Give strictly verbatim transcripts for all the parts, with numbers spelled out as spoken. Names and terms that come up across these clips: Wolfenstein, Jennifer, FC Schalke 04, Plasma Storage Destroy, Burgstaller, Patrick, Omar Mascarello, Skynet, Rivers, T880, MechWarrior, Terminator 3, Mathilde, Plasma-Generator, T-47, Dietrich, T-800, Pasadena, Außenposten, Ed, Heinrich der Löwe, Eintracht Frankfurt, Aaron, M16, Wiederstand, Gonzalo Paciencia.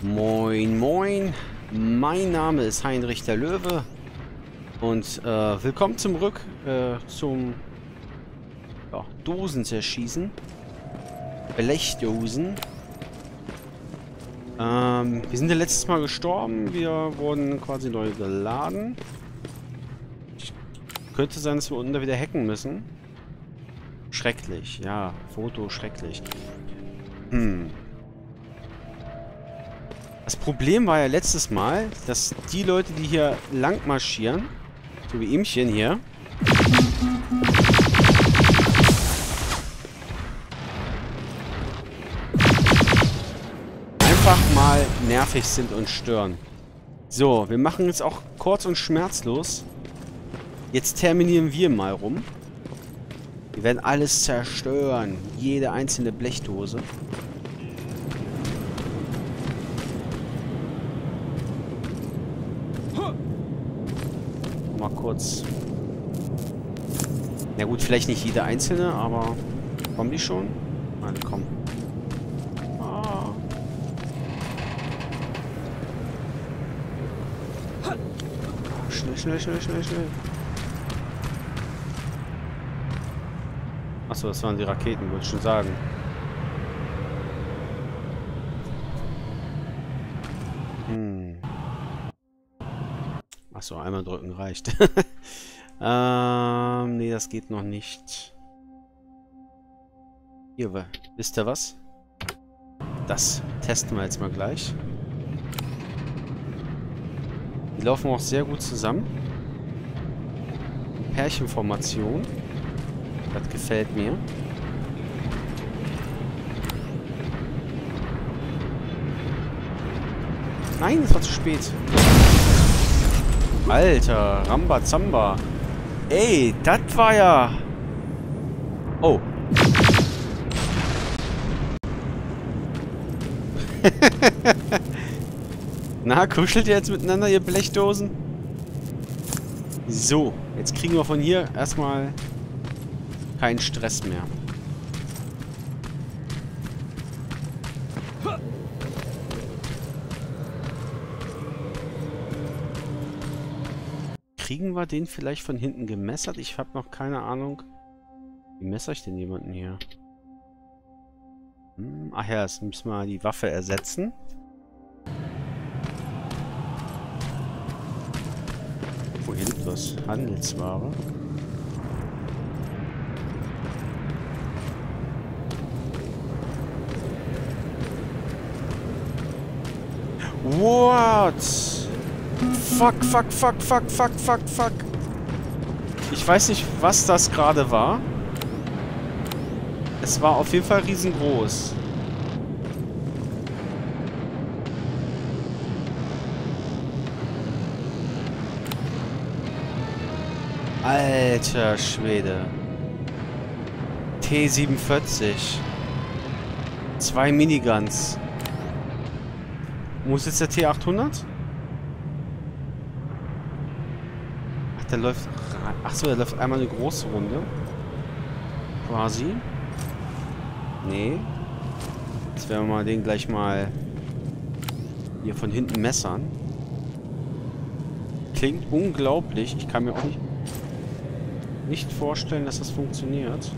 Moin, moin. Mein Name ist Heinrich der Löwe. Und äh, willkommen zurück äh, zum ja, Dosen zerschießen. Blechdosen. Ähm, wir sind ja letztes Mal gestorben. Wir wurden quasi neu geladen. Könnte sein, dass wir unten da wieder hacken müssen. Schrecklich, ja. Foto schrecklich. Hm. Das Problem war ja letztes Mal, dass die Leute, die hier lang marschieren, so wie ihmchen hier, einfach mal nervig sind und stören. So, wir machen jetzt auch kurz und schmerzlos. Jetzt terminieren wir mal rum. Wir werden alles zerstören. Jede einzelne Blechdose. Mal kurz. Na gut, vielleicht nicht jede einzelne, aber kommen die schon? Nein, komm. Ah. Schnell, schnell, schnell, schnell, schnell. Achso, das waren die Raketen, wollte ich schon sagen. Hm. Achso, einmal drücken reicht. ähm, nee, das geht noch nicht. Hier, wisst ihr was? Das testen wir jetzt mal gleich. Die laufen auch sehr gut zusammen. Pärchenformation. Das gefällt mir. Nein, es war zu spät. Alter, Rambazamba. Ey, das war ja... Oh. Na, kuschelt ihr jetzt miteinander, ihr Blechdosen? So, jetzt kriegen wir von hier erstmal... kein Stress mehr. Kriegen wir den vielleicht von hinten gemessert? Ich habe noch keine Ahnung. Wie messere ich denn jemanden hier? Hm, ach ja, jetzt müssen wir die Waffe ersetzen. Wohin das? Handelsware. What? Fuck, fuck, fuck, fuck, fuck, fuck, fuck. Ich weiß nicht, was das gerade war. Es war auf jeden Fall riesengroß. Alter Schwede. T siebenundvierzig. Zwei Miniguns. Muss jetzt der T achthundert? Ach, der läuft... Achso, der läuft einmal eine große Runde. Quasi. Nee. Jetzt werden wir mal den gleich mal... hier von hinten messern. Klingt unglaublich. Ich kann mir auch nicht... nicht vorstellen, dass das funktioniert.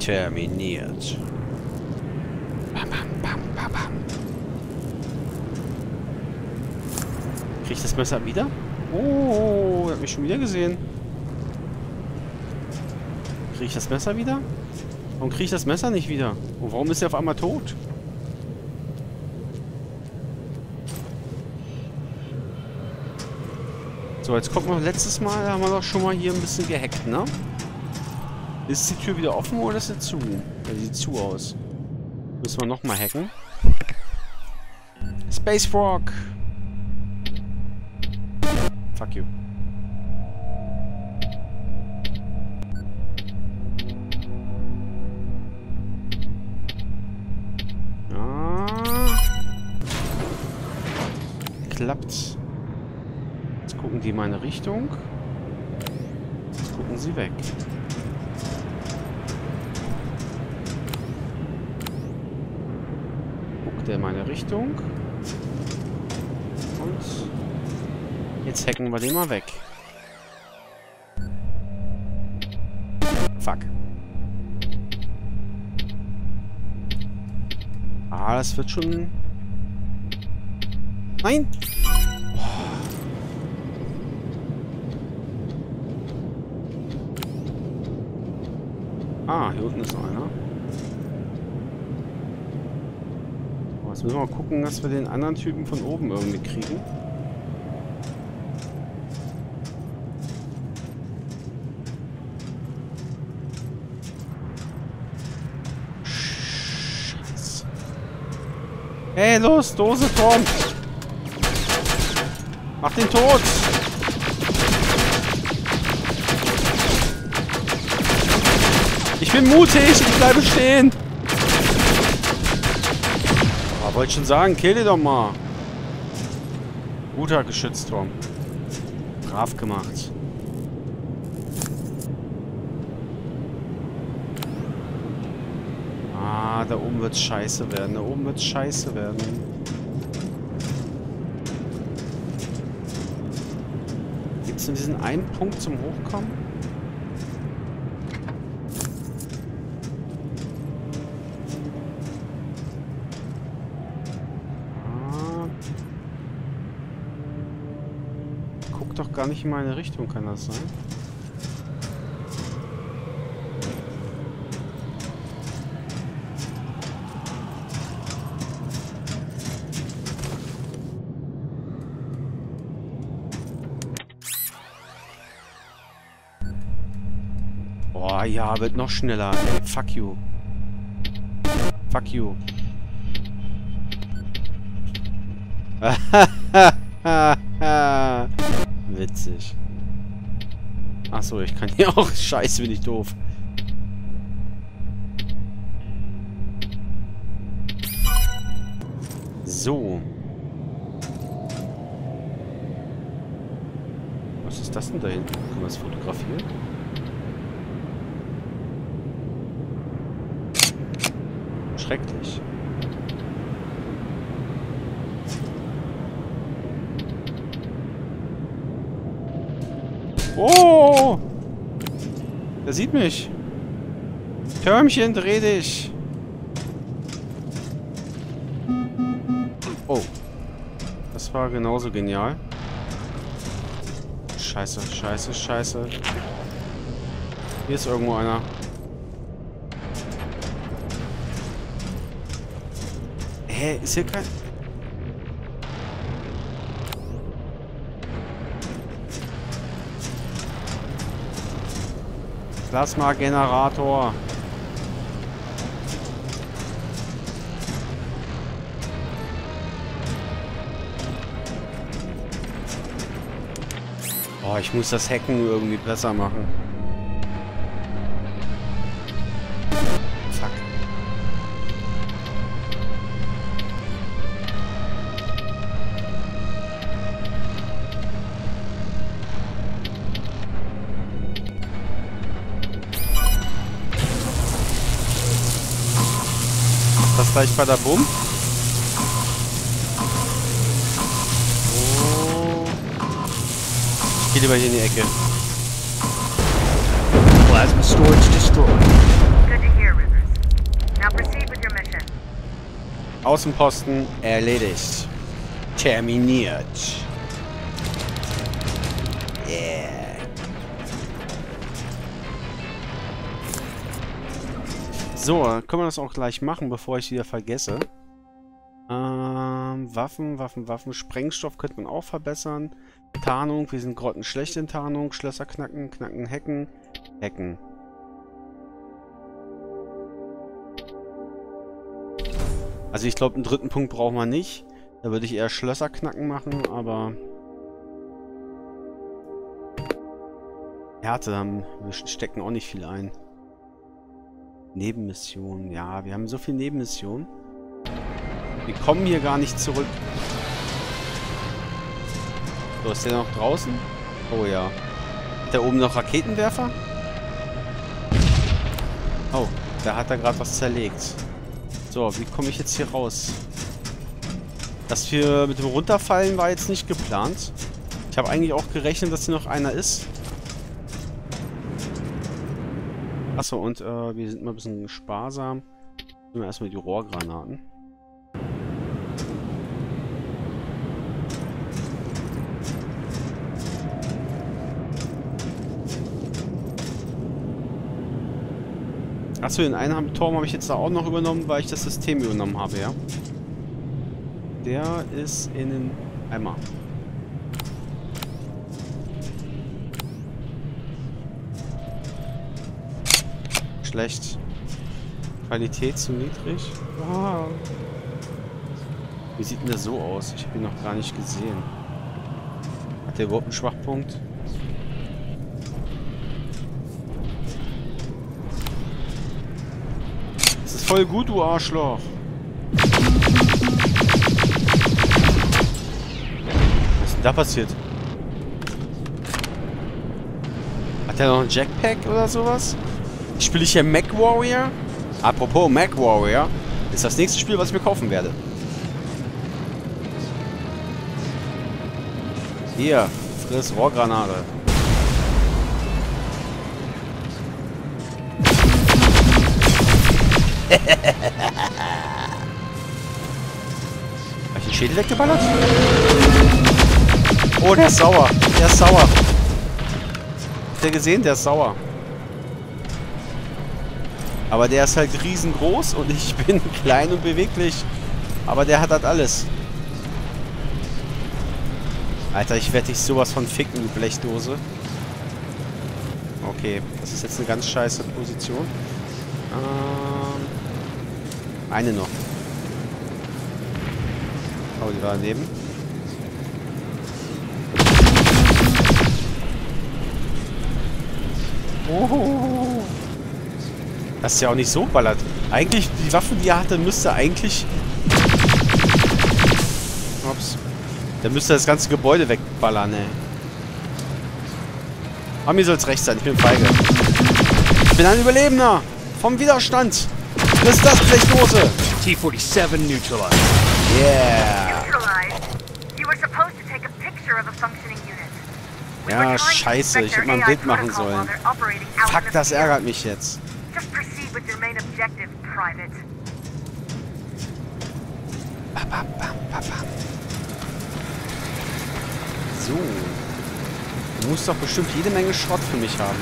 Terminiert. Bam, bam, bam, bam, bam. Krieg ich das Messer wieder? Oh, er hat mich schon wieder gesehen. Krieg ich das Messer wieder? Warum krieg ich das Messer nicht wieder? Und warum ist er auf einmal tot? So, jetzt gucken wir letztes Mal, haben wir doch schon mal hier ein bisschen gehackt, ne? Ist die Tür wieder offen oder ist sie zu? Ja, die sieht zu aus. Müssen wir nochmal hacken. Space Frog! Fuck you. Ah. Klappt. Jetzt gucken die in meine Richtung. Jetzt gucken sie weg. Guckt er in meine Richtung. Und jetzt hacken wir den mal weg. Fuck. Ah, das wird schon... Nein! Ah, hier unten ist noch einer. Oh, jetzt müssen wir mal gucken, dass wir den anderen Typen von oben irgendwie kriegen. Scheiße. Hey, los, Dose vorn! Mach den tot! Ich bin mutig, ich bleibe stehen! Aber wollte schon sagen, kill den doch mal! Guter geschützt, Tom. Brav gemacht. Ah, da oben wird's scheiße werden, da oben wird's scheiße werden. Gibt's denn diesen einen Punkt zum Hochkommen? Ah. Guck doch gar nicht in meine Richtung, kann das sein? Oh ja, wird noch schneller. Ey. Fuck you. Fuck you. Witzig. Achso, ich kann hier auch... Scheiße, bin ich doof. So. Was ist das denn da hinten? Können wir das fotografieren? Schrecklich. Oh! Der sieht mich. Türmchen, dreh dich. Oh. Das war genauso genial. Scheiße, scheiße, scheiße. Hier ist irgendwo einer. Hä, ist hier kein... Plasma-Generator. Oh, ich muss das Hacken irgendwie besser machen. Gleich bei der Bumm. Oh. Ich gehe lieber hier in die Ecke. Plasma Storage Destroy. Good to hear, Rivers. Now proceed with your mission. Außenposten erledigt. Terminiert. Yeah. So, können wir das auch gleich machen, bevor ich wieder vergesse. Ähm, Waffen, Waffen, Waffen. Sprengstoff könnte man auch verbessern. Tarnung, wir sind grottenschlecht in Tarnung. Schlösser knacken, knacken, hacken, hacken. Also ich glaube, einen dritten Punkt brauchen wir nicht. Da würde ich eher Schlösser knacken machen, aber... Härte, wir stecken auch nicht viel ein. Nebenmissionen. Ja, wir haben so viel Nebenmissionen. Wir kommen hier gar nicht zurück. So, ist der noch draußen? Oh ja. Hat der oben noch Raketenwerfer? Oh, da hat er gerade was zerlegt. So, wie komme ich jetzt hier raus? Das hier mit dem Runterfallen war jetzt nicht geplant. Ich habe eigentlich auch gerechnet, dass hier noch einer ist. Achso, und äh, wir sind mal ein bisschen sparsam. Nehmen wir erstmal die Rohrgranaten. Achso, den einen Turm habe ich jetzt da auch noch übernommen, weil ich das System übernommen habe, ja. Der ist in den Eimer. Schlecht. Qualität zu niedrig. Ah. Wie sieht denn das so aus? Ich habe ihn noch gar nicht gesehen. Hat der überhaupt einen Schwachpunkt? Voll gut, du Arschloch. Was ist denn da passiert? Hat er noch einen Jackpack oder sowas? Spiele ich hier MechWarrior? Apropos MechWarrior, ist das nächste Spiel, was ich mir kaufen werde. Hier, friss Rohrgranate. Hab ich den Schädel weggeballert? Oh, der ist sauer. Der ist sauer. Habt ihr gesehen? Der ist sauer. Aber der ist halt riesengroß und ich bin klein und beweglich. Aber der hat halt alles. Alter, ich werde dich sowas von ficken, du Blechdose. Okay, das ist jetzt eine ganz scheiße Position. Ähm... Eine noch. Oh, die war daneben. Oh. Das ist ja auch nicht so ballert. Eigentlich, die Waffen, die er hatte, müsste eigentlich... Ups. Der müsste das ganze Gebäude wegballern, ey. Aber mir soll's recht sein, ich bin feige. Ich bin ein Überlebender! Vom Widerstand! Was ist das, Blechdose? T forty-seven neutralized. Yeah. Ja, scheiße. Ich hätte mal ein Bild machen sollen. Fuck, das ärgert mich jetzt. So. Du musst doch bestimmt jede Menge Schrott für mich haben.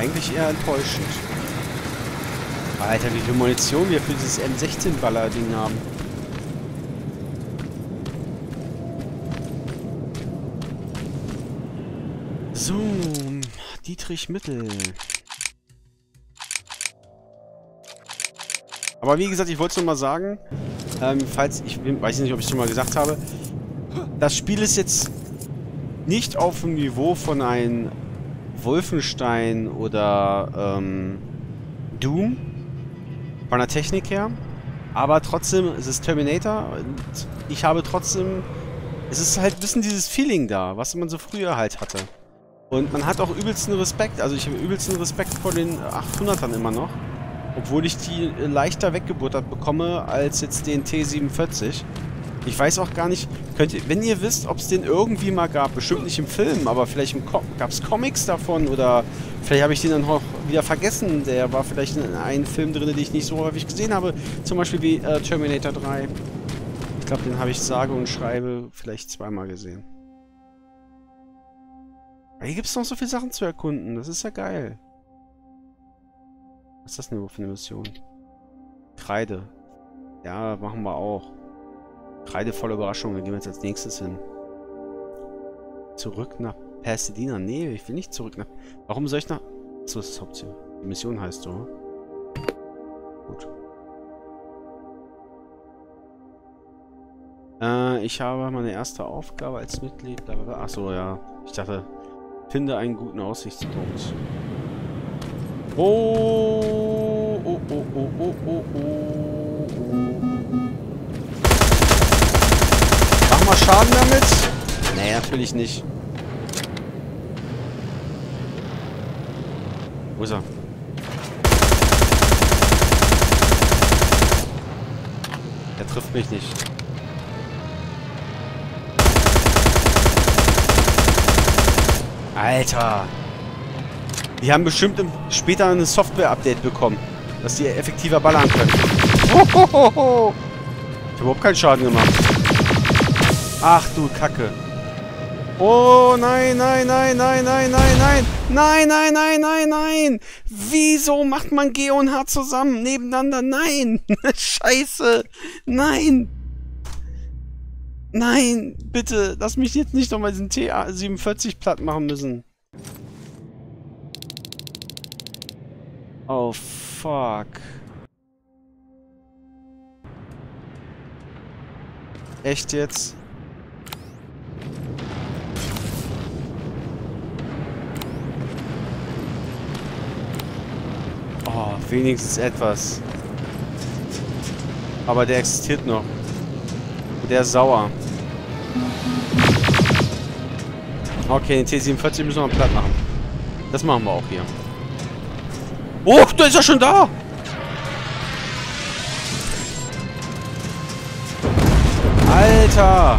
Eigentlich eher enttäuschend. Alter, wie viel Munition wir für dieses M sechzehn-Baller-Ding haben. So, Dietrich Mittel. Aber wie gesagt, ich wollte es nochmal sagen, ähm, falls, ich weiß nicht, ob ich es schon mal gesagt habe, das Spiel ist jetzt nicht auf dem Niveau von einem Wolfenstein oder ähm, Doom. Von der Technik her. Aber trotzdem, es ist Terminator. Und ich habe trotzdem... Es ist halt ein bisschen dieses Feeling da, was man so früher halt hatte. Und man hat auch übelsten Respekt. Also ich habe übelsten Respekt vor den achthundertern immer noch. Obwohl ich die leichter weggebuttert bekomme als jetzt den T siebenundvierzig. Ich weiß auch gar nicht... Könnt ihr, wenn ihr wisst, ob es den irgendwie mal gab. Bestimmt nicht im Film, aber vielleicht im Com- gab es Comics davon oder... Vielleicht habe ich den dann auch wieder vergessen. Der war vielleicht in einem Film drin, den ich nicht so häufig gesehen habe. Zum Beispiel wie äh, Terminator drei. Ich glaube, den habe ich sage und schreibe vielleicht zweimal gesehen. Aber hier gibt es noch so viele Sachen zu erkunden. Das ist ja geil. Was ist das denn für eine Mission? Kreide. Ja, machen wir auch. Kreide voller Überraschung. Da gehen wir jetzt als nächstes hin. Zurück nach... Pasadena? Nee, ich will nicht zurück nach... Warum soll ich nach... So ist das Hauptziel. Die Mission heißt so. Gut. Äh, ich habe meine erste Aufgabe als Mitglied... Achso, ja. Ich dachte, finde einen guten Aussichtspunkt. Oh, oh, oh, oh, oh, oh, oh. Mach mal Schaden damit. natürlich nicht. Wo ist er? Er trifft mich nicht. Alter! Die haben bestimmt im, später ein Software-Update bekommen, dass die effektiver ballern können. Hohohoho. Ich hab überhaupt keinen Schaden gemacht. Ach du Kacke. Oh nein, nein, nein, nein, nein, nein, nein. Nein, nein, nein, nein, nein. Wieso macht man G und H zusammen, nebeneinander? Nein. Scheiße. Nein. Nein, bitte. Lass mich jetzt nicht nochmal diesen T siebenundvierzig platt machen müssen. Oh, fuck. Echt jetzt? Oh, wenigstens etwas. Aber der existiert noch. Der ist sauer. Okay, den T siebenundvierzig müssen wir platt machen. Das machen wir auch hier. Oh, da ist er schon da! Alter!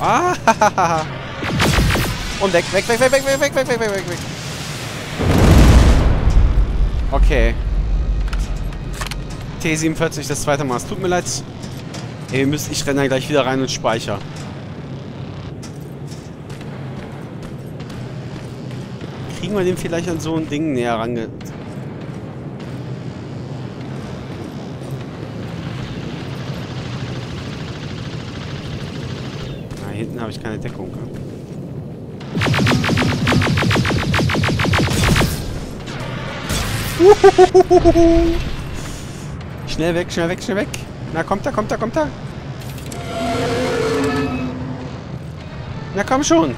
Ah! Und weg, weg, weg, weg, weg, weg, weg, weg, weg, weg, weg, weg. Okay. T siebenundvierzig, das zweite Mal. Es tut mir leid. Ihr müsst, ich renne da gleich wieder rein und speichere. Kriegen wir den vielleicht an so ein Ding näher range... Na, hier hinten habe ich keine Deckung. Uhuhuhuhuhu. Schnell weg, schnell weg, schnell weg. Na, kommt da, kommt da, kommt da. Na, komm schon.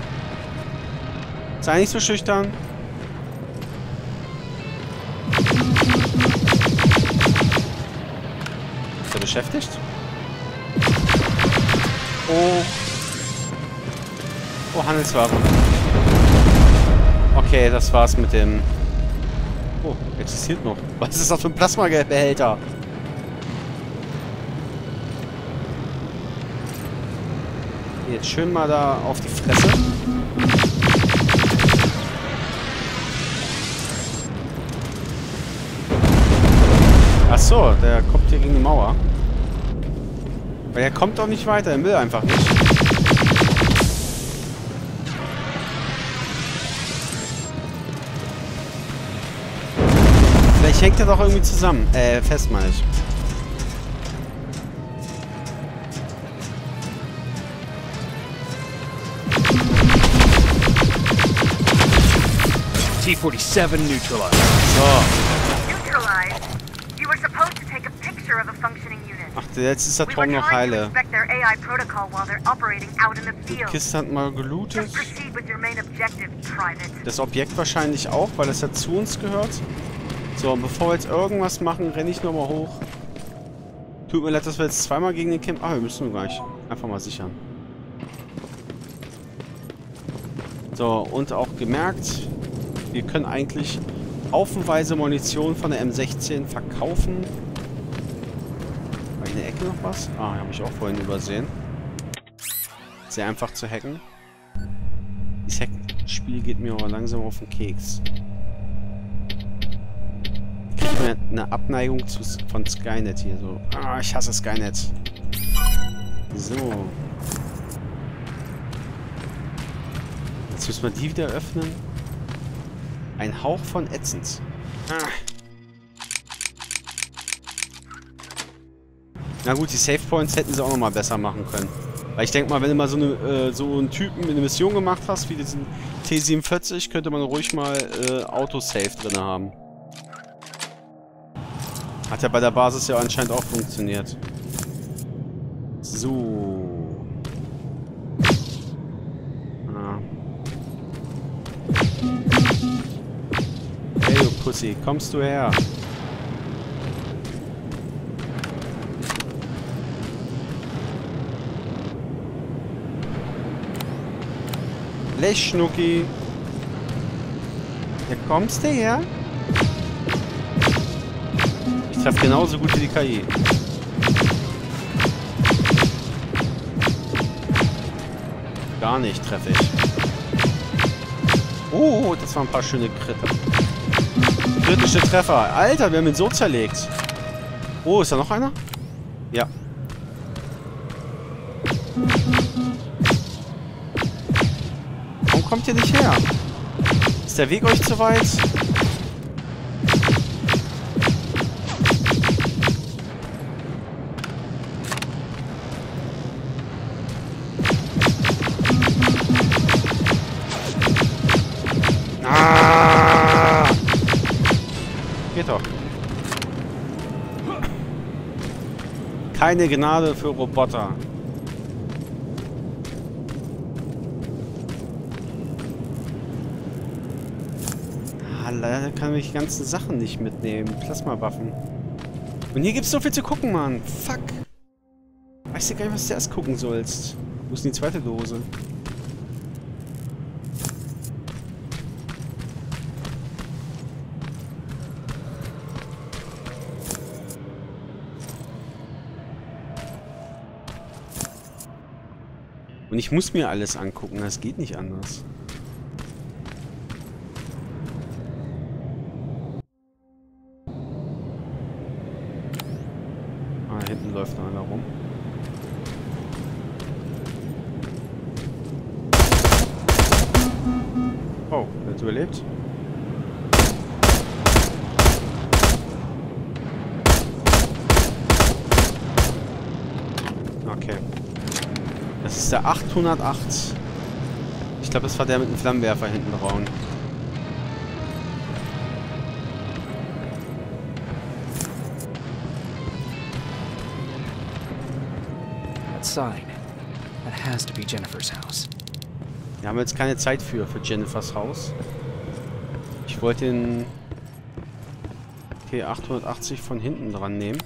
Sei nicht so schüchtern. Ist er beschäftigt? Oh. Oh, Handelsware. Okay, das war's mit dem... Oh, existiert noch. Was ist das für ein Plasma-Behälter? Jetzt schön mal da auf die Fresse. Achso, der kommt hier gegen die Mauer. Weil er kommt doch nicht weiter, er will einfach nicht. Vielleicht hängt er doch irgendwie zusammen. Äh, fest meine ich. T forty-seven neutralized. So. Neutralized. You were supposed to take a picture of a functioning unit. Ach, jetzt ist der Turm noch heile. Die Kiste hat mal gelootet. Das Objekt wahrscheinlich auch, weil das ja zu uns gehört. So, und bevor wir jetzt irgendwas machen, renne ich nochmal hoch. Tut mir leid, dass wir jetzt zweimal gegen den Camp... Ah, wir müssen gleich. Einfach mal sichern. So, und auch gemerkt... Wir können eigentlich haufenweise Munition von der M sechzehn verkaufen. War in der Ecke noch was? Ah, habe ich auch vorhin übersehen. Sehr einfach zu hacken. Das Hack-Spiel geht mir aber langsam auf den Keks. Ich kriege eine Abneigung zu, von Skynet hier so. Ah, ich hasse Skynet. So. Jetzt müssen wir die wieder öffnen. Ein Hauch von Ätzens. Ah. Na gut, die Save Points hätten sie auch nochmal besser machen können. Weil ich denke mal, wenn du mal so, eine, äh, so einen Typen in eine Mission gemacht hast, wie diesen T siebenundvierzig, könnte man ruhig mal äh, Autosave drin haben. Hat ja bei der Basis ja anscheinend auch funktioniert. So. Pussy, kommst du her? Lech, Schnucki. Hier kommst du her. Ich treffe genauso gut wie die K I. Gar nicht treffe ich. Oh, das waren ein paar schöne Kritter. Kritische Treffer. Alter, wir haben ihn so zerlegt. Oh, ist da noch einer? Ja. Warum kommt ihr nicht her? Ist der Weg euch zu weit? Ah! Geht doch. Keine Gnade für Roboter. Leider kann ich die ganzen Sachen nicht mitnehmen. Plasmawaffen. Und hier gibt's so viel zu gucken, Mann. Fuck. Weißt du gar nicht, was du erst gucken sollst. Wo ist denn die zweite Dose? Und ich muss mir alles angucken. Das geht nicht anders. Läuft noch einer rum. Oh, der hat überlebt. Okay. Das ist der acht null acht. Ich glaube, das war der mit dem Flammenwerfer hinten rauen. Sign. That has to be Jennifer's house. Wir haben jetzt keine Zeit für, für Jennifers Haus. Ich wollte den T achthundertachtzig von hinten dran nehmen.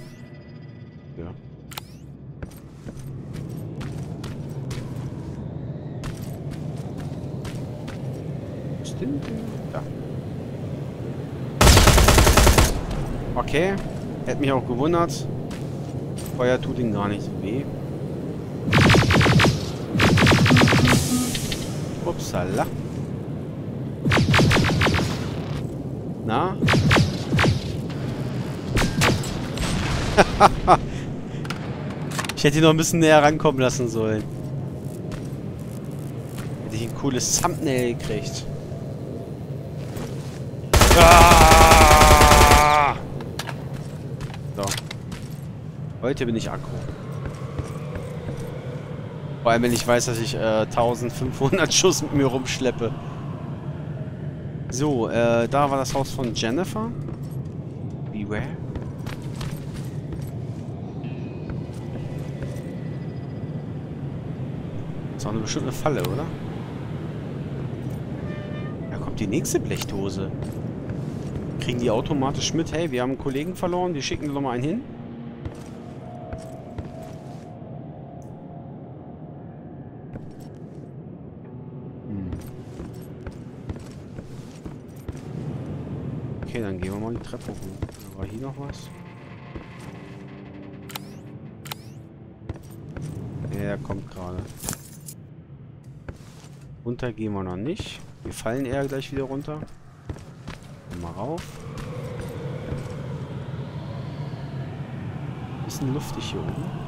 Ja. Stimmt. Ja. Okay. Hätte mich auch gewundert. Feuer tut ihm gar nicht weh. Upsala. Na? Ich hätte ihn noch ein bisschen näher rankommen lassen sollen. Hätte ich ein cooles Thumbnail gekriegt. Ah! So. Heute bin ich aggro. Vor allem, wenn ich weiß, dass ich äh, eintausendfünfhundert Schuss mit mir rumschleppe. So, äh, da war das Haus von Jennifer. Beware. Das ist auch eine bestimmte Falle, oder? Da kommt die nächste Blechdose. Kriegen die automatisch mit, hey, wir haben einen Kollegen verloren, die schicken noch mal einen hin. Okay, dann gehen wir mal die Treppe hoch. War hier noch was? Der kommt gerade. Runter gehen wir noch nicht. Wir fallen eher gleich wieder runter. Mal rauf. Bisschen luftig hier oben.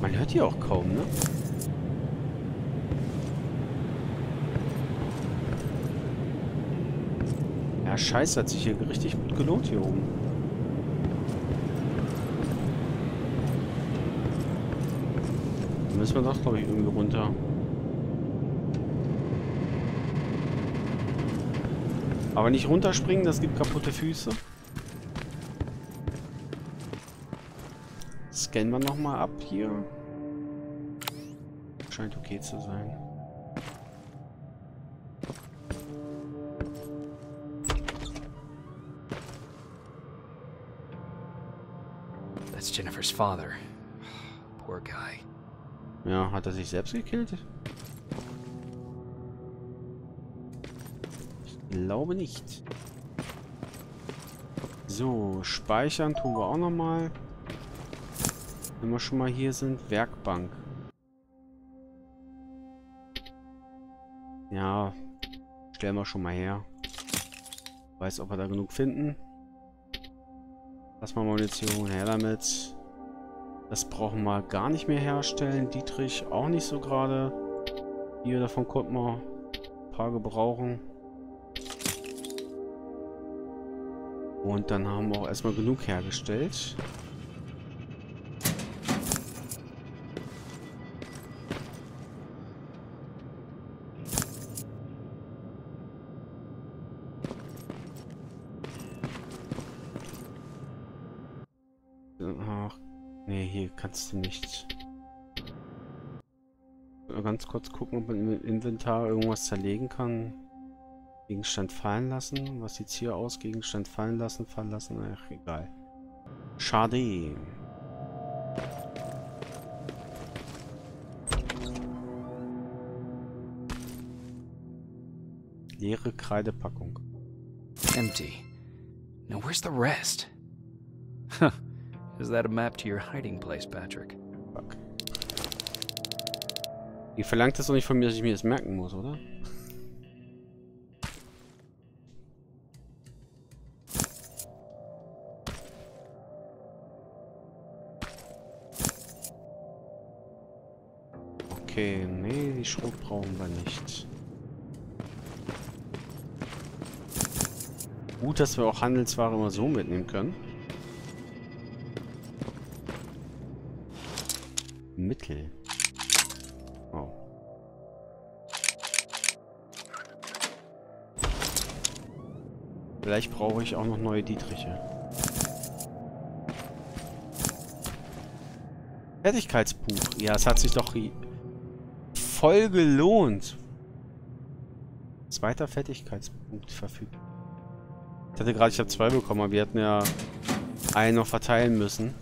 Man hört hier auch kaum, ne? Ja, scheiße, hat sich hier richtig gut gelohnt hier oben. Da müssen wir doch, glaube ich, irgendwie runter. Aber nicht runterspringen, das gibt kaputte Füße. Scannen wir nochmal ab hier. Scheint okay zu sein. That's Jennifer's father. Poor guy. Ja, hat er sich selbst gekillt? Ich glaube nicht. So, speichern tun wir auch nochmal. Wenn wir schon mal hier sind, Werkbank. Ja, stellen wir schon mal her. Weiß, ob wir da genug finden. Lass mal Munition, her damit. Das brauchen wir gar nicht mehr herstellen. Dietrich auch nicht so gerade. Hier, davon konnten wir ein paar gebrauchen. Und dann haben wir auch erstmal genug hergestellt. Ach, nee, hier kannst du nichts. Ganz kurz gucken, ob man im Inventar irgendwas zerlegen kann. Gegenstand fallen lassen. Was sieht's hier aus? Gegenstand fallen lassen, fallen lassen. Ach, egal. Schade. Leere Kreidepackung. Empty. Now where's the rest? Huh. Is that a map to your hiding place, Patrick? Fuck. Ihr verlangt das doch nicht von mir, dass ich mir das merken muss, oder? Okay, nee, die Schrot brauchen wir nicht. Gut, dass wir auch Handelsware immer so mitnehmen können. Mittel. Oh. Vielleicht brauche ich auch noch neue Dietriche. Fertigkeitsbuch. Ja, es hat sich doch voll gelohnt. Zweiter Fertigkeitspunkt verfügt. Ich hatte gerade, ich habe zwei bekommen, aber wir hatten ja einen noch verteilen müssen.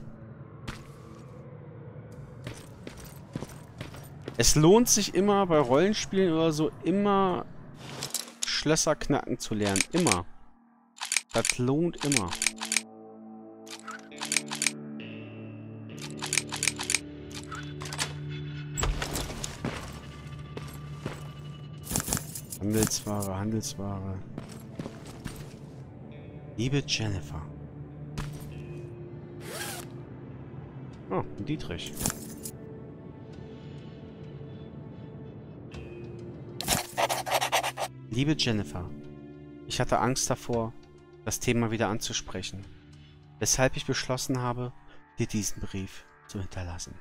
Es lohnt sich immer bei Rollenspielen oder so, immer Schlösser knacken zu lernen. Immer. Das lohnt immer. Handelsware, Handelsware. Liebe Jennifer. Oh, Dietrich. Liebe Jennifer, ich hatte Angst davor, das Thema wieder anzusprechen, weshalb ich beschlossen habe, dir diesen Brief zu hinterlassen.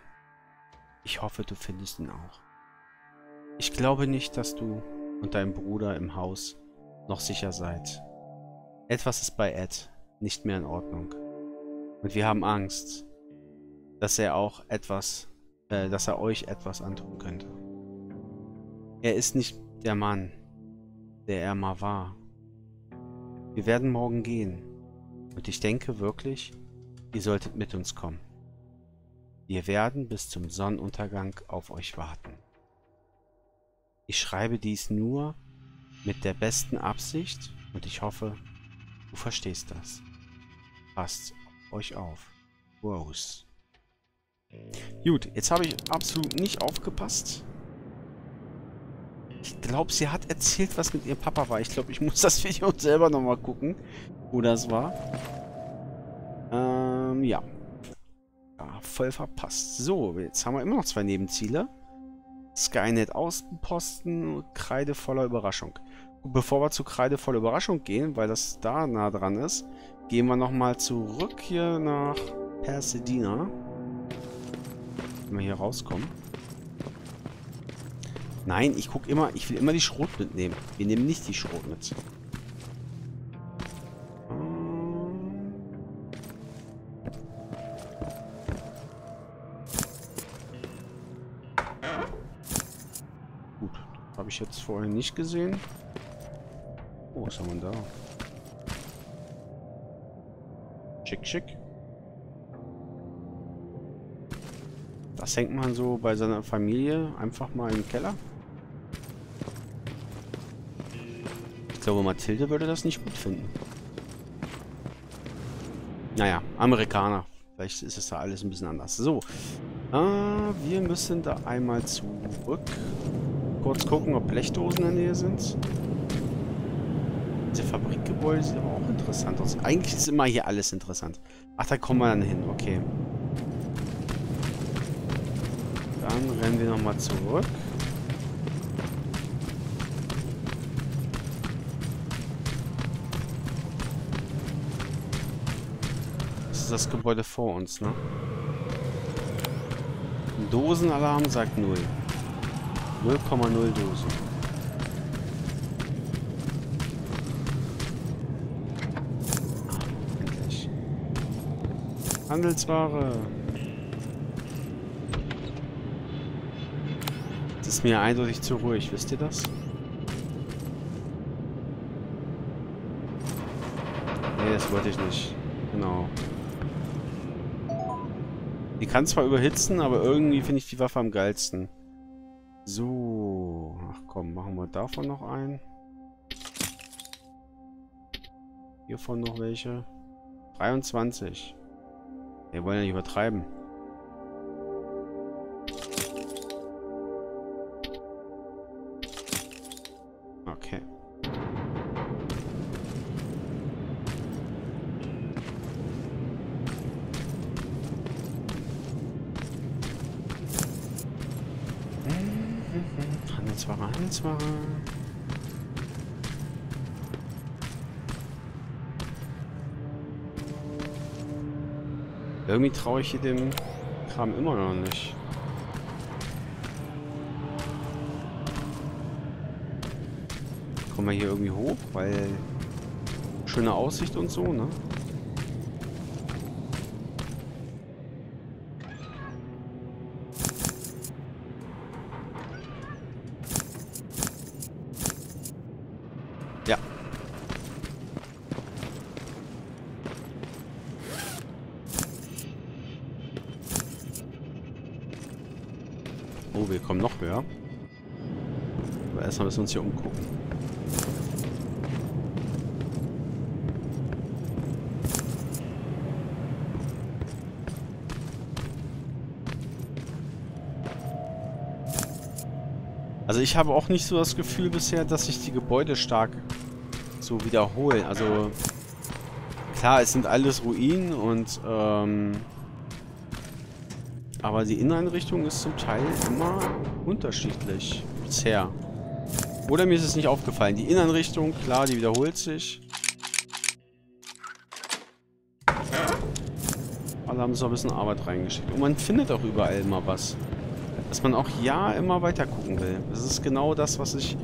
Ich hoffe, du findest ihn auch. Ich glaube nicht, dass du und dein Bruder im Haus noch sicher seid. Etwas ist bei Ed nicht mehr in Ordnung. Und wir haben Angst, dass er auch etwas, äh, dass er euch etwas antun könnte. Er ist nicht der Mann, der er mal war. Wir werden morgen gehen. Und ich denke wirklich, ihr solltet mit uns kommen. Wir werden bis zum Sonnenuntergang auf euch warten. Ich schreibe dies nur mit der besten Absicht und ich hoffe, du verstehst das. Passt auf euch auf. Rose. Gut, jetzt habe ich absolut nicht aufgepasst. Ich glaube, sie hat erzählt, was mit ihrem Papa war. Ich glaube, ich muss das Video selber nochmal gucken, wo das war. Ähm, ja. Ja, voll verpasst. So, jetzt haben wir immer noch zwei Nebenziele. Skynet Außenposten und Kreide voller Überraschung. Bevor wir zu Kreide voller Überraschung gehen, weil das da nah dran ist, gehen wir nochmal zurück hier nach Pasadena. Wenn wir hier rauskommen. Nein, ich guck immer, ich will immer die Schrot mitnehmen. Wir nehmen nicht die Schrot mit. Habe ich jetzt vorher nicht gesehen. Oh, was haben wir da? Schick, schick. Das hängt man so bei seiner Familie einfach mal im Keller. Ich glaube, Mathilde würde das nicht gut finden. Naja, Amerikaner. Vielleicht ist es da alles ein bisschen anders. So, äh, wir müssen da einmal zurück. Kurz gucken, ob Blechdosen in der Nähe sind. Diese Fabrikgebäude sieht aber auch interessant aus. Eigentlich ist immer hier alles interessant. Ach, da kommen wir dann hin. Okay. Dann rennen wir nochmal zurück. Das ist das Gebäude vor uns, ne? Dosenalarm sagt null. null Komma null Dosen. Endlich. Handelsware. Das ist mir eindeutig zu ruhig, wisst ihr das? Nee, das wollte ich nicht. Genau. Die kann zwar überhitzen, aber irgendwie finde ich die Waffe am geilsten. So. Ach komm, machen wir davon noch einen. Hiervon noch welche. dreiundzwanzig. Wir wollen ja nicht übertreiben. Okay. Handelsware, Handelsware. Irgendwie traue ich hier dem Kram immer noch nicht. Kommen wir hier irgendwie hoch, weil schöne Aussicht und so, ne? Oh, wir kommen noch höher. Aber erstmal müssen wir uns hier umgucken. Also ich habe auch nicht so das Gefühl bisher, dass sich die Gebäude stark so wiederholen. Also klar, es sind alles Ruinen und ähm... aber die Inneneinrichtung ist zum Teil immer unterschiedlich bisher. Oder mir ist es nicht aufgefallen. Die Inneneinrichtung, klar, die wiederholt sich. Alle haben so ein bisschen Arbeit reingeschickt. Und man findet auch überall immer was. Dass man auch ja immer weiter gucken will. Das ist genau das, was ich,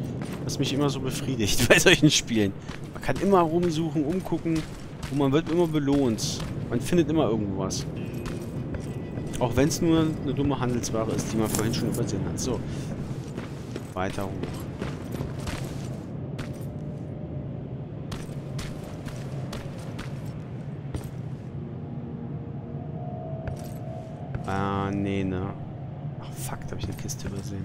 was mich immer so befriedigt bei solchen Spielen. Man kann immer rumsuchen, umgucken und man wird immer belohnt. Man findet immer irgendwo was. Auch wenn es nur eine dumme Handelsware ist, die man vorhin schon übersehen hat. So. Weiter hoch. Ah, nee, ne. Ach, fuck, da habe ich eine Kiste übersehen.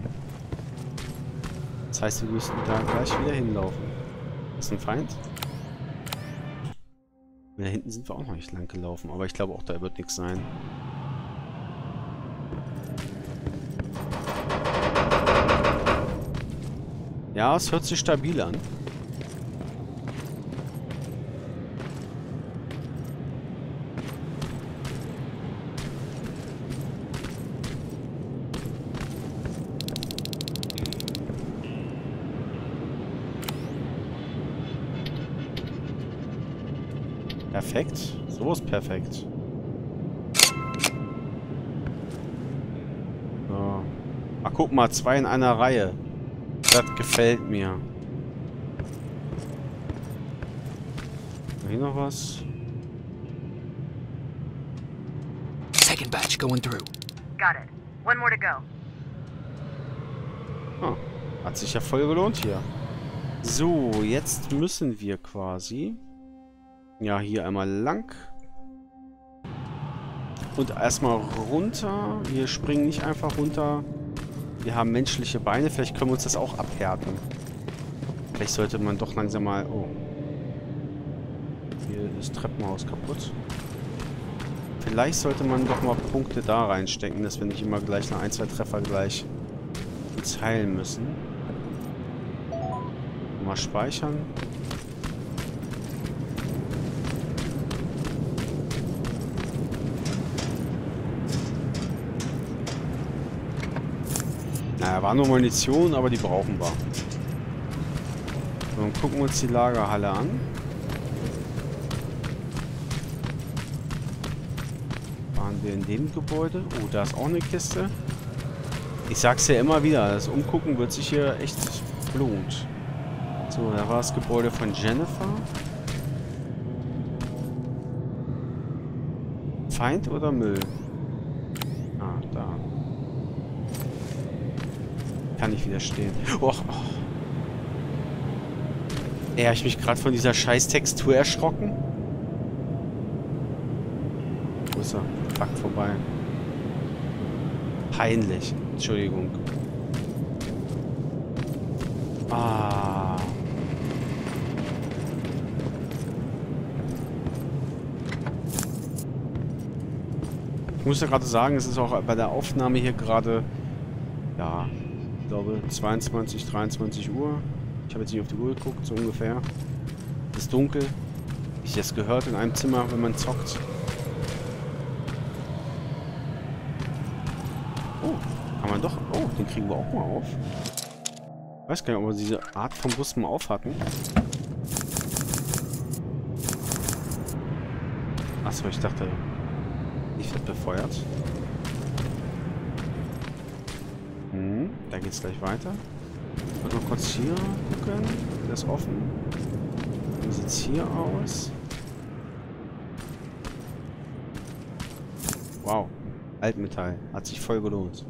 Das heißt, wir müssen da gleich wieder hinlaufen. Ist ein Feind? Und da hinten sind wir auch noch nicht lang gelaufen, aber ich glaube auch, da wird nichts sein. Ja, es hört sich stabil an. Perfekt. So ist perfekt. So. Ach, guck mal, zwei in einer Reihe. Das gefällt mir. Hier noch was? Second batch going through. Got it. One more to go. Oh, hat sich ja voll gelohnt hier. So, jetzt müssen wir quasi ja hier einmal lang. Und erstmal runter. Wir springen nicht einfach runter. Wir haben menschliche Beine. Vielleicht können wir uns das auch abhärten. Vielleicht sollte man doch langsam mal... Oh. Hier ist Treppenhaus kaputt. Vielleicht sollte man doch mal Punkte da reinstecken, dass wir nicht immer gleich nach ein, zwei Treffer gleich uns heilen müssen. Mal speichern. Naja, war nur Munition, aber die brauchen wir. So, dann gucken wir uns die Lagerhalle an. Waren wir in dem Gebäude? Oh, da ist auch eine Kiste. Ich sag's ja immer wieder, das Umgucken wird sich hier echt lohnt. So, da war das Gebäude von Jennifer. Feind oder Müll? Ah, da. Kann ich widerstehen. Och, oh. Ey, hab ich mich gerade von dieser scheiß Textur erschrocken? Wo ist er? Fuck, vorbei. Peinlich. Entschuldigung. Ah. Ich muss ja gerade sagen, es ist auch bei der Aufnahme hier gerade, ja, ich glaube zweiundzwanzig, dreiundzwanzig Uhr. Ich habe jetzt nicht auf die Uhr geguckt, so ungefähr. Es ist dunkel. Ich habe es gehört in einem Zimmer, wenn man zockt. Oh, kann man doch. Oh, den kriegen wir auch mal auf. Ich weiß gar nicht, ob wir diese Art von Bus mal aufhatten. Achso, ich dachte... Ich werde befeuert. Hm, da geht's gleich weiter. Mal noch kurz hier gucken. Das ist offen. Wie sieht's hier aus? Wow. Altmetall. Hat sich voll gelohnt.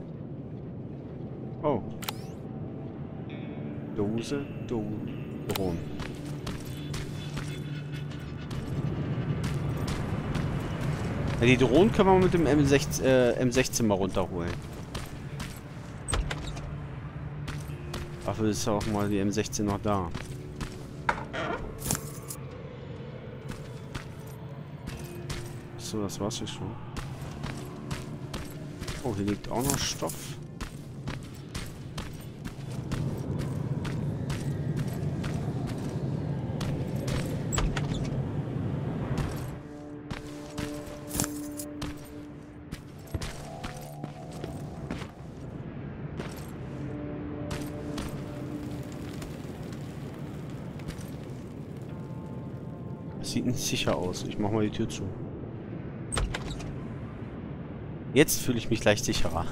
Oh. Dose, Dose, Drohnen. Die Drohnen können wir mit dem M sechzehn, äh, M sechzehn mal runterholen. Dafür ist ja auch mal die M sechzehn noch da. So, das war's hier schon. Oh, hier liegt auch noch Stoff. Sieht nicht sicher aus. Ich mach mal die Tür zu. Jetzt fühle ich mich gleich sicherer.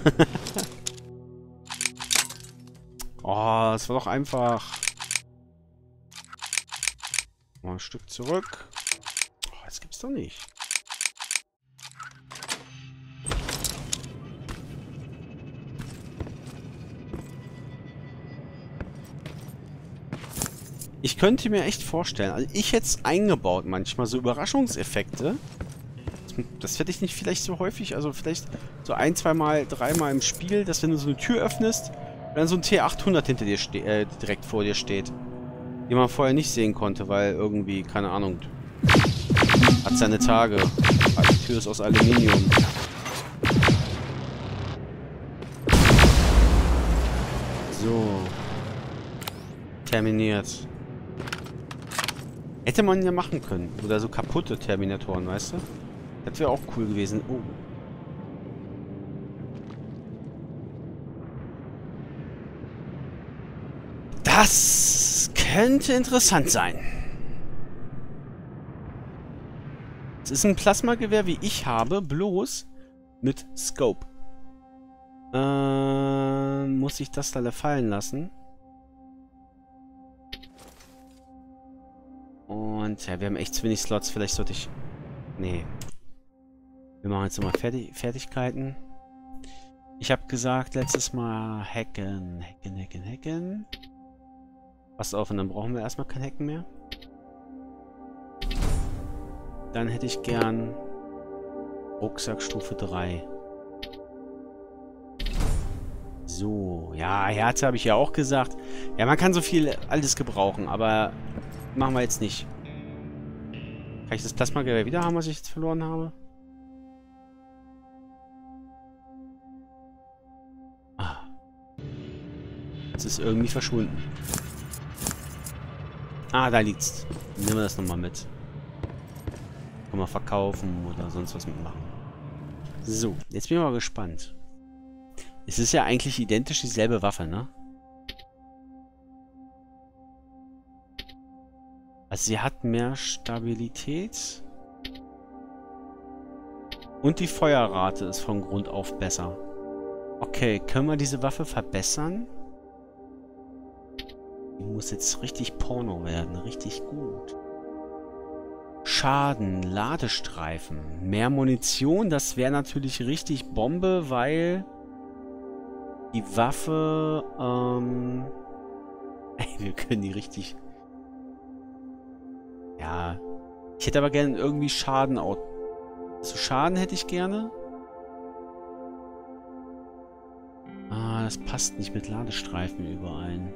Oh, das war doch einfach. Mal ein Stück zurück. Oh, das gibt's doch nicht. Ich könnte mir echt vorstellen, also ich hätte es eingebaut manchmal, so Überraschungseffekte. Das hätte ich nicht vielleicht so häufig, also vielleicht so ein, zweimal, dreimal im Spiel, dass wenn du so eine Tür öffnest, dann so ein T achthundert hinter dir steht, äh, direkt vor dir steht. Den man vorher nicht sehen konnte, weil irgendwie, keine Ahnung, hat seine Tage. Die Tür ist aus Aluminium. So. Terminiert. Hätte man ja machen können. Oder so kaputte Terminatoren, weißt du? Das wäre auch cool gewesen. Oh. Das könnte interessant sein. Es ist ein Plasmagewehr, wie ich habe, bloß mit Scope. Ähm, muss ich das da fallen lassen? Und ja, wir haben echt zu wenig Slots. Vielleicht sollte ich... Nee. Wir machen jetzt nochmal Fertig Fertigkeiten. Ich habe gesagt, letztes Mal hacken, hacken, hacken, hacken. Pass auf, und dann brauchen wir erstmal kein Hacken mehr. Dann hätte ich gern... Rucksack Stufe drei. So, ja, Herz habe ich ja auch gesagt. Ja, man kann so viel alles gebrauchen, aber machen wir jetzt nicht. Kann ich das Plasmagewehr wieder haben, was ich jetzt verloren habe? Ah. Jetzt ist irgendwie verschwunden. Ah, da liegt's. Nehmen wir das nochmal mit. Können wir verkaufen oder sonst was mitmachen. So, jetzt bin ich mal gespannt. Es ist ja eigentlich identisch dieselbe Waffe, ne? Also sie hat mehr Stabilität. Und die Feuerrate ist von Grund auf besser. Okay, können wir diese Waffe verbessern? Die muss jetzt richtig Porno werden. Richtig gut. Schaden, Ladestreifen. Mehr Munition, das wäre natürlich richtig Bombe, weil die Waffe... Ähm, wir können die richtig... Ja, ich hätte aber gerne irgendwie Schaden auch. Also Schaden hätte ich gerne. Ah, das passt nicht mit Ladestreifen überein.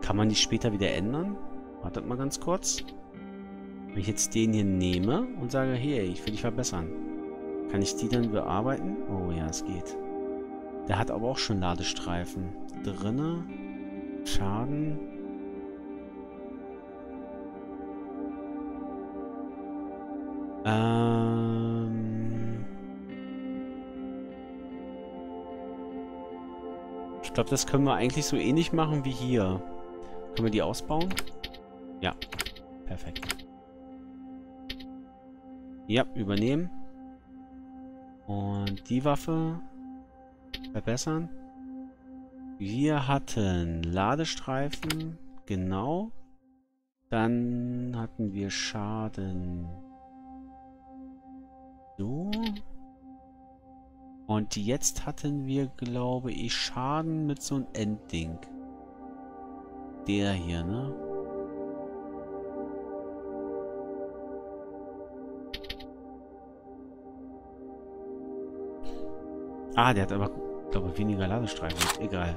Kann man die später wieder ändern? Wartet mal ganz kurz. Wenn ich jetzt den hier nehme und sage, hey, ich will dich verbessern. Kann ich die dann bearbeiten? Oh ja, es geht. Der hat aber auch schon Ladestreifen. Drinne. Schaden. Ähm ich glaube, das können wir eigentlich so ähnlich machen wie hier. Können wir die ausbauen? Ja, perfekt. Ja, übernehmen. Und die Waffe verbessern. Wir hatten Ladestreifen, genau. Dann hatten wir Schaden. So. Und jetzt hatten wir, glaube ich, Schaden mit so einem Endding. Der hier, ne? Ah, der hat aber, glaube ich, weniger Ladestreifen. Egal.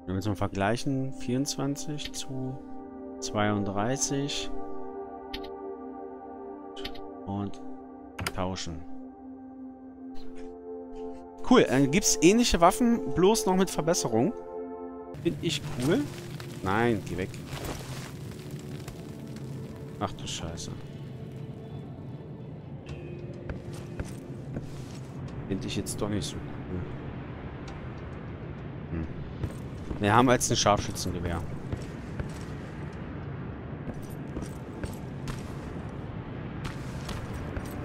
Wenn wir jetzt mal vergleichen, vierundzwanzig zu zweiunddreißig. Und tauschen. Cool, dann gibt es ähnliche Waffen, bloß noch mit Verbesserung. Finde ich cool. Nein, geh weg. Ach du Scheiße. Finde ich jetzt doch nicht so cool. Hm. Wir haben jetzt ein Scharfschützengewehr.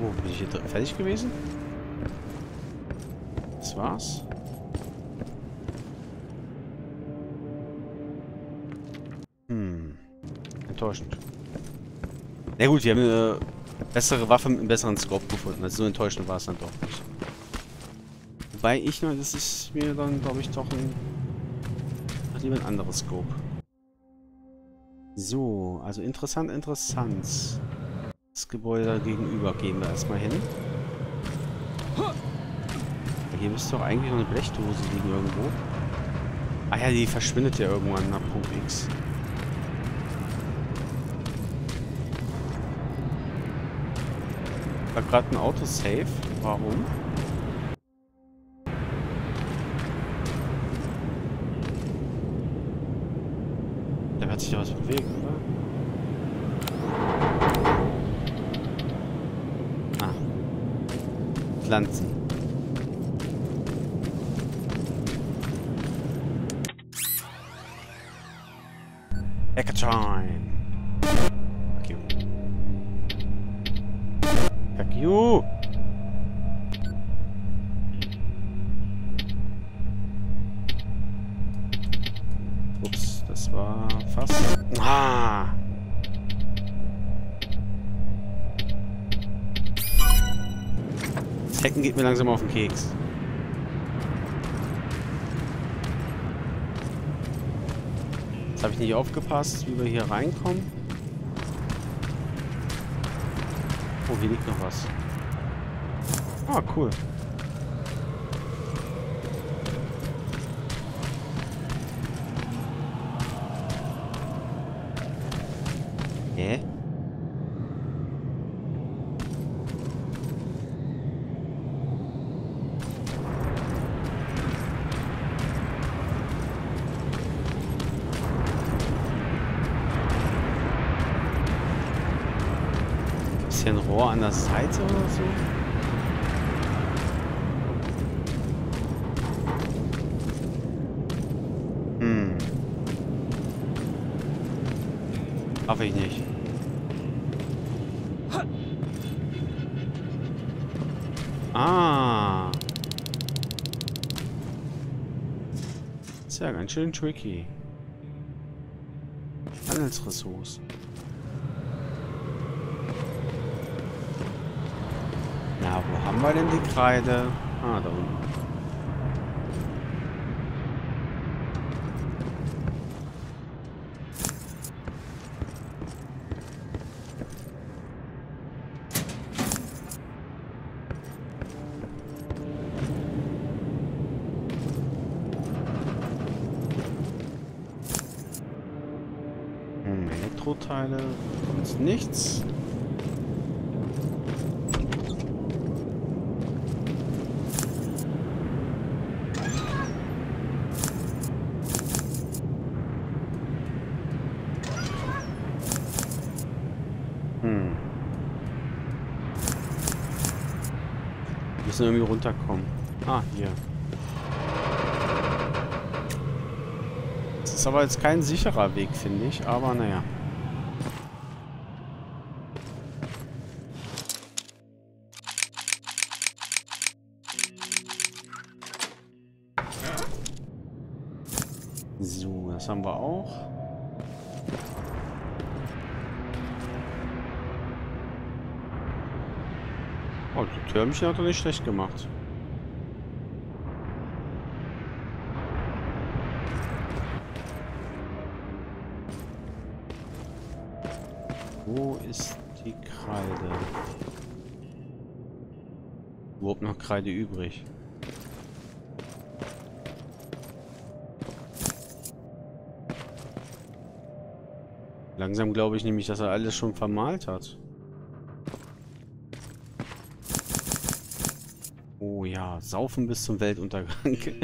Oh, bin ich hier fertig gewesen? Das war's. Hm. Enttäuschend. Na gut, wir haben eine bessere Waffe mit einem besseren Scope gefunden. Also so enttäuschend war es dann doch nicht. Wobei ich nur, das ist mir dann, glaube ich, doch ein... Hat lieber ein anderes Scope. So, also interessant, interessant. Das Gebäude gegenüber gehen wir erstmal hin. Hier müsste doch eigentlich noch eine Blechdose liegen irgendwo. Ah ja, die verschwindet ja irgendwann nach Punkt X. War gerade ein Autosave. Warum? Da wird sich ja was bewegen, oder? Pflanzen. Eckertime. Fuck you. Fuck you. Ups, das war fast... Ah! Hacken geht mir langsam auf den Keks. Jetzt habe ich nicht aufgepasst, wie wir hier reinkommen. Oh, hier liegt noch was. Ah, cool. Hä? Ist hier ein Rohr an der Seite oder so? Hm. Darf ich nicht. Ah. Ist ja ganz schön tricky. Handelsressourcen. Na, wo haben wir denn die Kreide? Ah, da unten. Hm, Elektroteile, sonst nichts. Irgendwie runterkommen. Ah, hier. Das ist aber jetzt kein sicherer Weg, finde ich, aber naja. So, das haben wir auch. Oh, die Türmchen hat er nicht schlecht gemacht. Wo ist die Kreide? Überhaupt noch Kreide übrig? Langsam glaube ich nämlich, dass er alles schon vermalt hat. Oh ja, saufen bis zum Weltuntergang. Hä?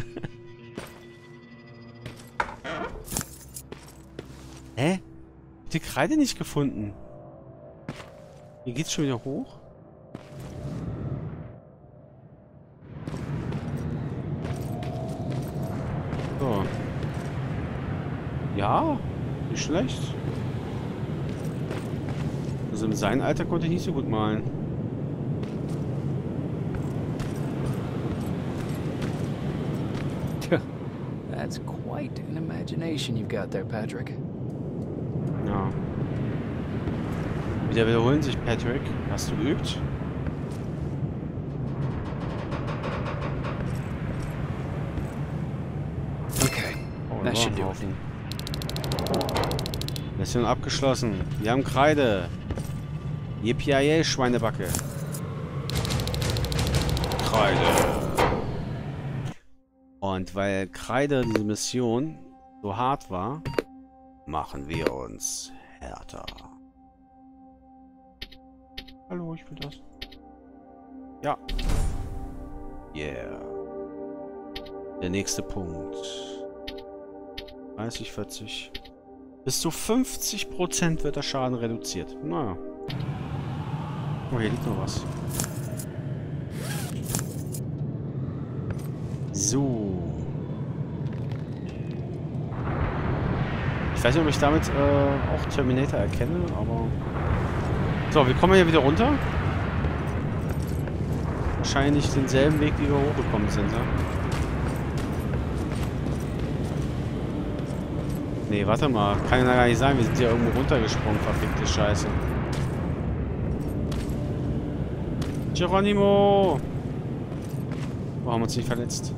Ich hab die Kreide nicht gefunden. Hier geht's schon wieder hoch. So. Ja, nicht schlecht. Also in seinem Alter konnte ich nicht so gut malen. That's quite an imagination you've got there, Patrick. Ja. Wieder wiederholen sich, Patrick. Hast du geübt? Okay. Oh, das should do it. Mission abgeschlossen. Wir haben Kreide. Yippie, Schweinebacke. Kreide. Und weil Kreide diese Mission so hart war, machen wir uns härter. Hallo, ich will das. Ja. Yeah. Der nächste Punkt. dreißig, vierzig. Bis zu fünfzig Prozent wird der Schaden reduziert. Naja. Oh, hier liegt noch was. So. Ich weiß nicht, ob ich damit äh, auch Terminator erkenne, aber... So, wir kommen hier wieder runter. Wahrscheinlich denselben Weg, wie wir hochgekommen sind, ne? Nee, warte mal. Kann ja gar nicht sein. Wir sind hier irgendwo runtergesprungen. Verfickte Scheiße. Geronimo! Oh, haben wir uns nicht verletzt?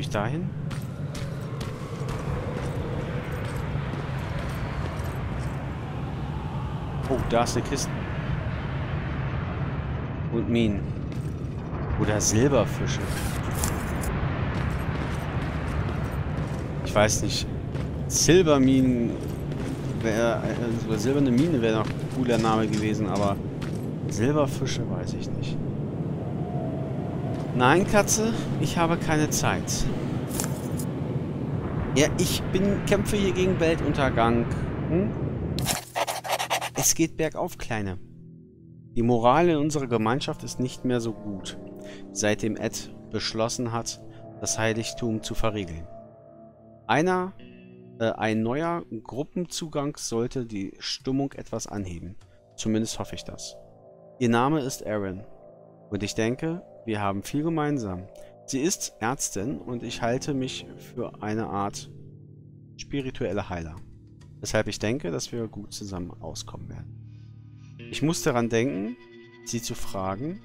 komme ich dahin? Oh, da ist eine Kiste. Und Minen. Oder Silberfische. Ich weiß nicht. Silberminen. Wär, also silberne Mine wäre noch ein cooler Name gewesen, aber Silberfische weiß ich nicht. Nein, Katze, ich habe keine Zeit. Ja, ich bin kämpfe hier gegen Weltuntergang. Hm? Es geht bergauf, Kleine. Die Moral in unserer Gemeinschaft ist nicht mehr so gut, seitdem Ed beschlossen hat, das Heiligtum zu verriegeln. Einer, äh, ein neuer Gruppenzugang sollte die Stimmung etwas anheben. Zumindest hoffe ich das. Ihr Name ist Aaron. Und ich denke, wir haben viel gemeinsam. Sie ist Ärztin und ich halte mich für eine Art spirituelle Heiler. Weshalb ich denke, dass wir gut zusammen auskommen werden. Ich muss daran denken, sie zu fragen,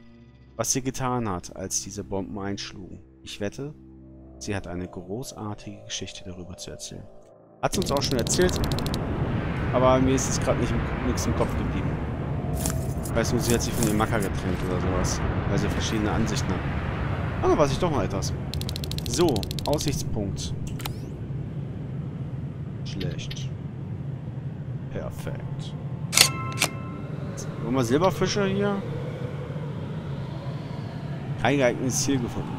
was sie getan hat, als diese Bomben einschlugen. Ich wette, sie hat eine großartige Geschichte darüber zu erzählen. Hat sie uns auch schon erzählt, aber mir ist es gerade nicht nichts im Kopf geblieben. Ich weiß nur, sie hat sich von dem Macker getrennt oder sowas, weil sie verschiedene Ansichten hat. Aber weiß ich doch mal etwas. So, Aussichtspunkt. Schlecht. Perfekt. Wollen wir Silberfische hier? Kein geeignetes Ziel gefunden.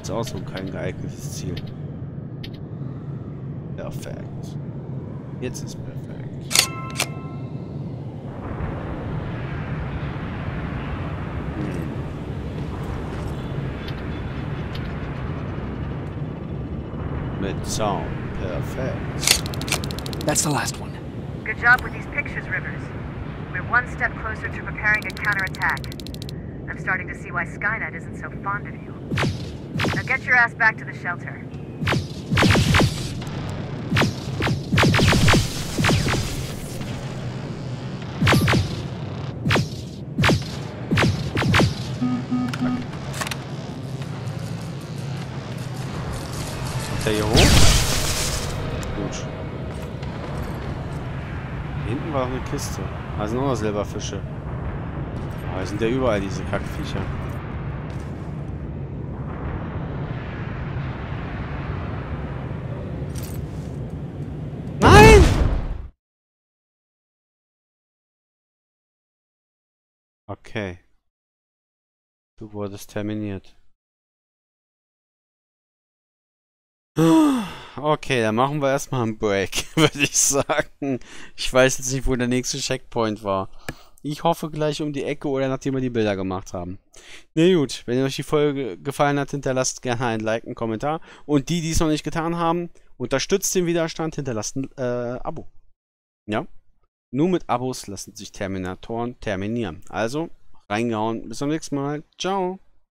Ist auch so kein geeignetes Ziel. Perfekt. Jetzt ist perfekt. Mit Sound. Perfekt. That's the last one. Good job with these pictures, Rivers. We're one step closer to preparing a counterattack. I'm starting to see why Skynet isn't so fond of you. Now get your ass back to the shelter. Kommt der hier hoch? Gut. Hinten war auch eine Kiste. Also noch mal Silberfische. Da sind ja überall diese Kackviecher. Nein! Okay. Du wurdest terminiert. Okay, dann machen wir erstmal einen Break, würde ich sagen. Ich weiß jetzt nicht, wo der nächste Checkpoint war. Ich hoffe gleich um die Ecke oder nachdem wir die Bilder gemacht haben. Na gut, wenn euch die Folge gefallen hat, hinterlasst gerne einen Like, einen Kommentar. Und die, die es noch nicht getan haben, unterstützt den Widerstand, hinterlasst ein äh, Abo. Ja? Nur mit Abos lassen sich Terminatoren terminieren. Also, reingehauen. Bis zum nächsten Mal. Ciao.